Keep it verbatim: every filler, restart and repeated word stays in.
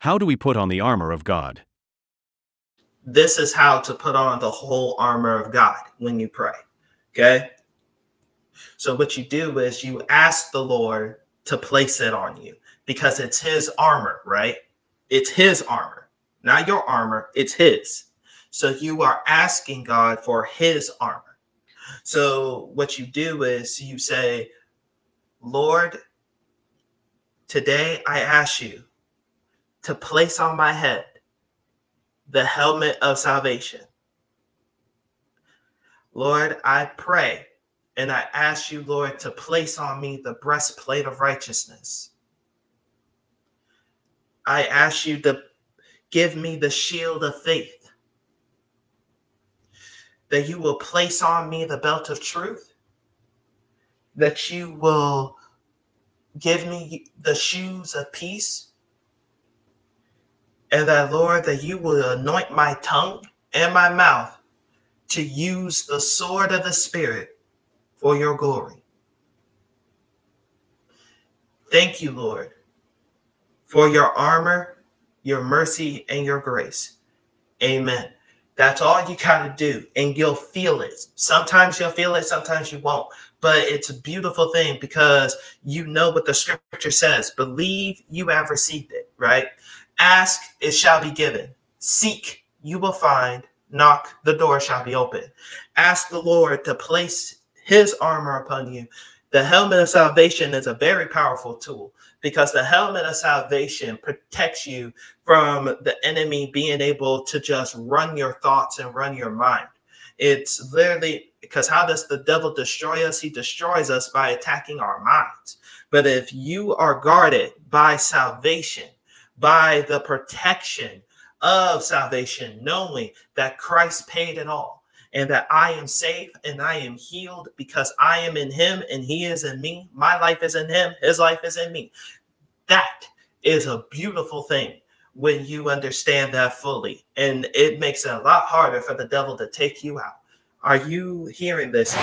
How do we put on the armor of God? This is how to put on the whole armor of God when you pray, okay? So what you do is you ask the Lord to place it on you because it's his armor, right? It's his armor, not your armor, it's his. So you are asking God for his armor. So what you do is you say, Lord, today I ask you to place on my head the helmet of salvation. Lord, I pray and I ask you, Lord, to place on me the breastplate of righteousness. I ask you to give me the shield of faith, that you will place on me the belt of truth, that you will give me the shoes of peace, and that, Lord, that you will anoint my tongue and my mouth to use the sword of the Spirit for your glory. Thank you, Lord, for your armor, your mercy, and your grace. Amen. That's all you got to do, and you'll feel it. Sometimes you'll feel it, sometimes you won't. But it's a beautiful thing because you know what the scripture says. Believe you have received it, right? Ask, it shall be given. Seek, you will find. Knock, the door shall be open. Ask the Lord to place his armor upon you. The helmet of salvation is a very powerful tool because the helmet of salvation protects you from the enemy being able to just run your thoughts and run your mind. It's literally, because how does the devil destroy us? He destroys us by attacking our minds. But if you are guarded by salvation, by the protection of salvation, knowing that Christ paid it all and that I am safe and I am healed because I am in him and he is in me. My life is in him. His life is in me. That is a beautiful thing when you understand that fully. And it makes it a lot harder for the devil to take you out. Are you hearing this?